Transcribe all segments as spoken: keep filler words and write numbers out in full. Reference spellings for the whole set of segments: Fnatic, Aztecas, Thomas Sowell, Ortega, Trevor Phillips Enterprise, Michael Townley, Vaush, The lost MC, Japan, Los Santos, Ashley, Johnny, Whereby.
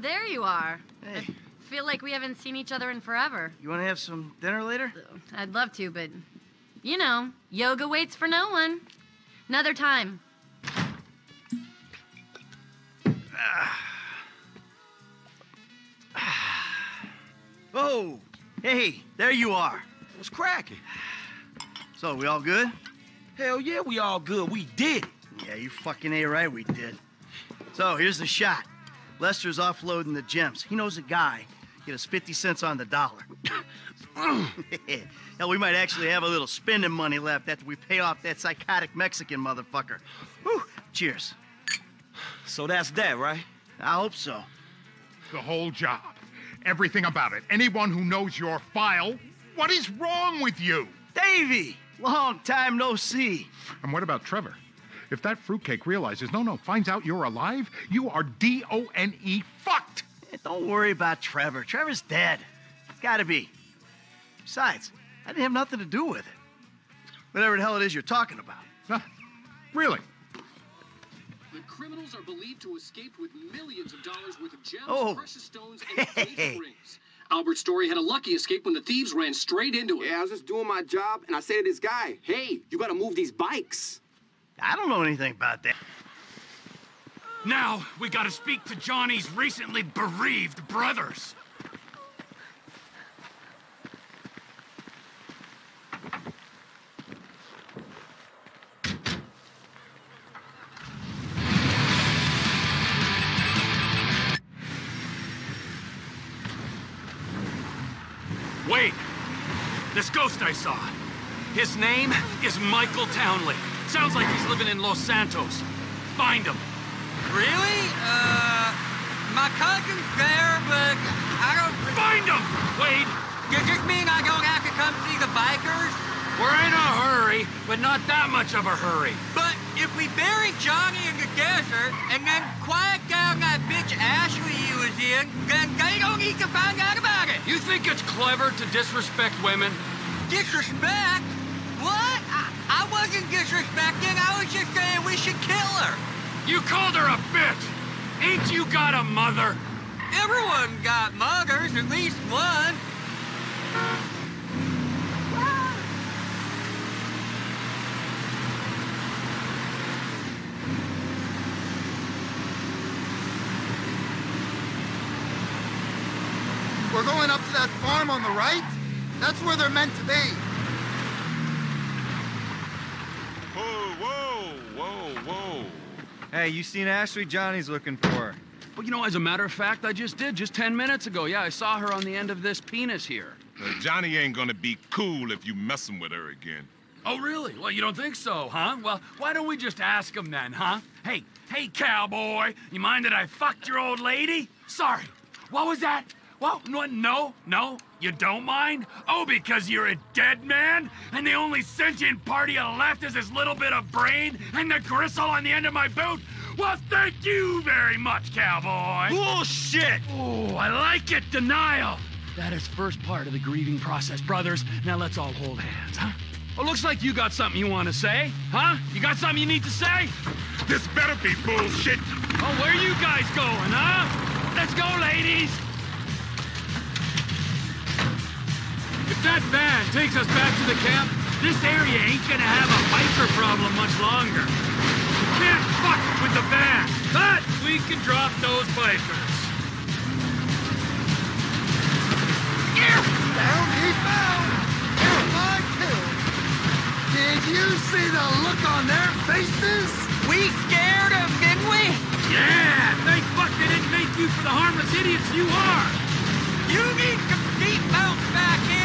there you are. Hey. I feel like we haven't seen each other in forever. You want to have some dinner later? I'd love to, but, you know, yoga waits for no one. Another time. Oh, hey, there you are. What's cracking? So, we all good? Hell yeah, we all good. We did it. Yeah, you fucking A right, we did. So, here's the shot. Lester's offloading the gems. He knows a guy. Get us fifty cents on the dollar. Hell, we might actually have a little spending money left after we pay off that psychotic Mexican motherfucker. Whew. Cheers. So that's that, right? I hope so. The whole job. Everything about it. Anyone who knows your file, what is wrong with you? Davey! Long time no see. And what about Trevor? If that fruitcake realizes, no, no, finds out you're alive, you are D O N E fucked. Yeah, don't worry about Trevor. Trevor's dead. It's gotta be. Besides, I didn't have nothing to do with it. Whatever the hell it is you're talking about. Huh? Really? The criminals are believed to have escaped with millions of dollars worth of gems, oh. precious stones, and engagement rings. Albert's story had a lucky escape when the thieves ran straight into it. Yeah, I was just doing my job, and I said to this guy, hey, you gotta move these bikes. I don't know anything about that. Now, we gotta speak to Johnny's recently bereaved brothers. Wait! This ghost I saw. His name is Michael Townley. Sounds like he's living in Los Santos. Find him. Really? Uh, my cousin's there, but I don't... Find him, Wade! You just mean I don't have to come see the bikers? We're in a hurry, but not that much of a hurry. But if we bury Johnny in the desert, and then quiet down that bitch Ashley he was in, then they don't need to find out about it! You think it's clever to disrespect women? Disrespect? What? I I wasn't disrespecting, I was just saying we should kill her. You called her a bitch! Ain't you got a mother? Everyone got mothers, at least one. We're going up to that farm on the right? That's where they're meant to be. Whoa, whoa, whoa, whoa. Hey, you seen Ashley? Johnny's looking for her. Well, you know, as a matter of fact, I just did, just ten minutes ago. Yeah, I saw her on the end of this penis here. Uh, Johnny ain't gonna be cool if you messing with her again. Oh, really? Well, you don't think so, huh? Well, why don't we just ask him then, huh? Hey, hey, cowboy, you mind that I fucked your old lady? Sorry, what was that? Well, no, no, no, you don't mind? Oh, because you're a dead man? And the only sentient part of you left is this little bit of brain and the gristle on the end of my boot? Well, thank you very much, cowboy! Bullshit! Oh, I like it, denial! That is first part of the grieving process, brothers. Now let's all hold hands, huh? Well, looks like you got something you want to say, huh? You got something you need to say? This better be bullshit! Oh, where you guys going, huh? Let's go, ladies! If that van takes us back to the camp, this area ain't gonna have a biker problem much longer. You can't fuck with the van, but we can drop those bikers. Yeah. Down he fell! Am I killed? Did you see the look on their faces? We scared them, didn't we? Yeah! Thank fuck they didn't make you for the harmless idiots you are! You need to keep out back in!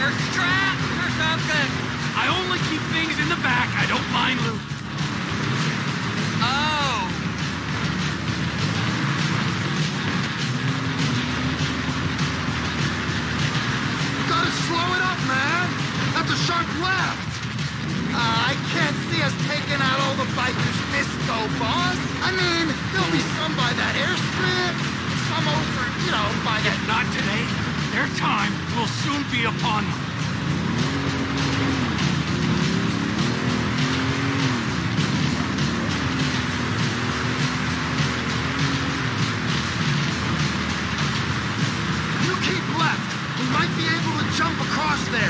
Or straps or something. I only keep things in the back. I don't mind loot. Oh. You gotta slow it up, man. That's a sharp left. Uh, I can't see us taking out all the bikers this go, boss. I mean, there'll be some by that airstrip, some over, you know, by that... If not today. Their time will soon be upon them. Jump across there.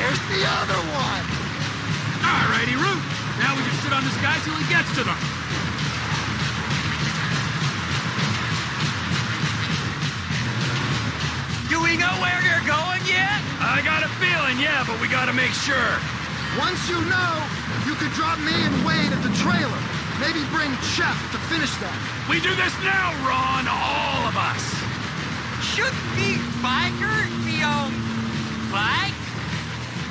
There's the other one. All righty, Root. Now we can sit on this guy till he gets to them. Do we know where they're going yet? I got a feeling, yeah, but we gotta make sure. Once you know, you could drop me and Wade at the trailer. Maybe bring Chef to finish that. We do this now, Ron, all of us. Should the biker be on bike?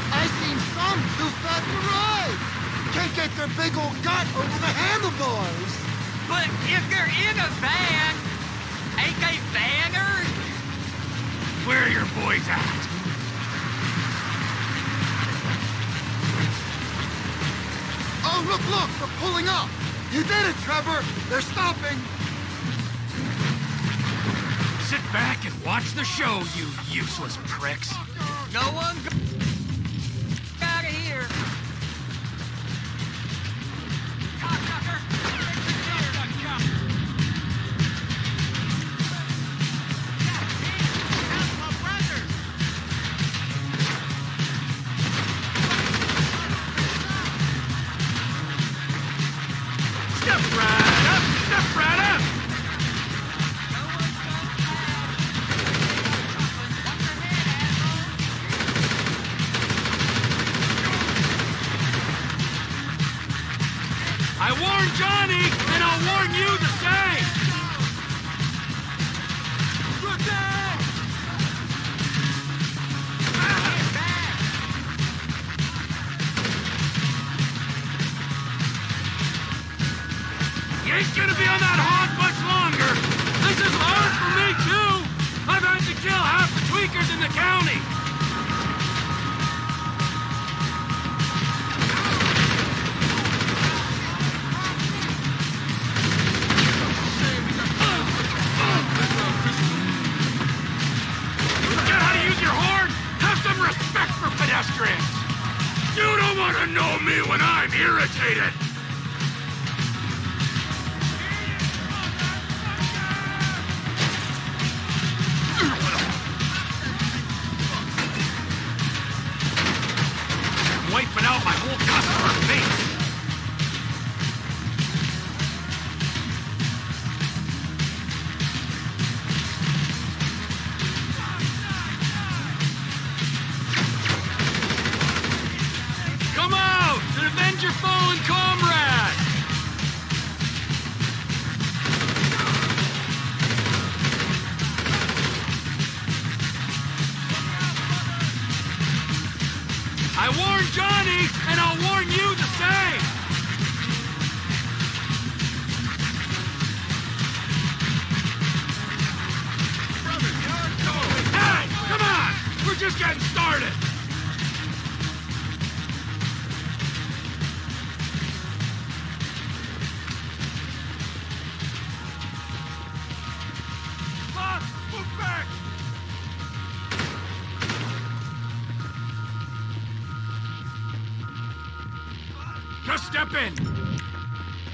I seen some too fat to ride. Can't get their big old gut over the handlebars. But if they're in a van, ain't they vanners? Where are your boys at? Oh, look, look, they're pulling up. You did it, Trevor. They're stopping. Sit back and watch the show, you useless pricks. No one go out of here.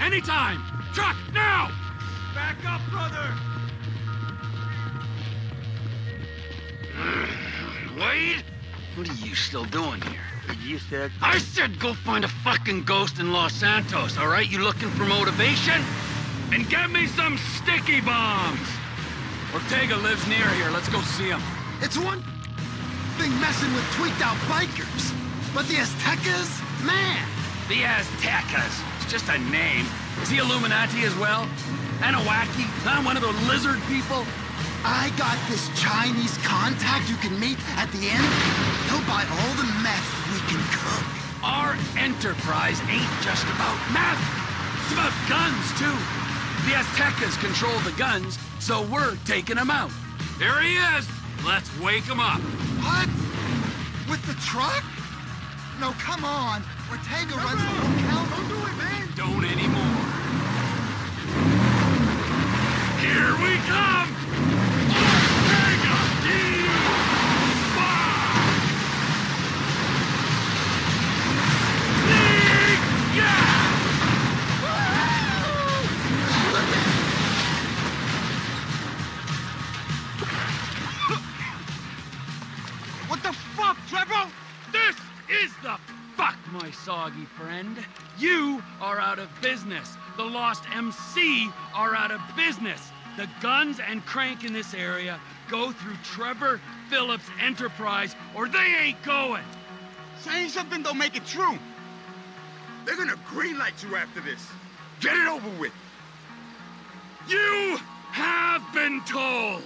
Anytime! Truck, now! Back up, brother! Wade? What are you still doing here? You said... I said go find a fucking ghost in Los Santos, all right? You looking for motivation? And get me some sticky bombs! Ortega lives near here. Let's go see him. It's one thing messing with tweaked-out bikers, but the Aztecas? Man! The Aztecas. Just a name. Is he Illuminati as well? And a wacky? Not one of those lizard people? I got this Chinese contact you can meet at the end. He'll buy all the meth we can cook. Our enterprise ain't just about meth. It's about guns, too. The Aztecas control the guns, so we're taking them out. There he is. Let's wake him up. What? With the truck? No, come on. Ortega come runs on. The whole town. Don't do it, man. Don't anymore. Here we come! Ortega! D! Yeah! me friend. You are out of business. The Lost M C are out of business. The guns and crank in this area go through Trevor Phillips Enterprise, or they ain't going. Saying something don't make it true. They're gonna greenlight you after this. Get it over with. You have been told.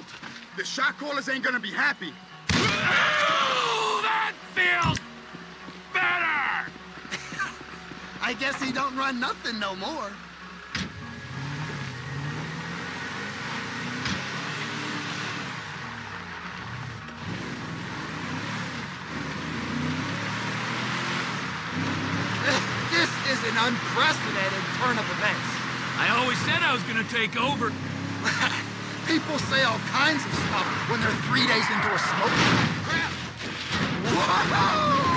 The shot callers ain't gonna be happy. Ooh, that feels better. I guess he don't run nothing no more. An unprecedented turn of events. I always said I was gonna take over. People say all kinds of stuff when they're three days into a smoke. Crap! Whoa!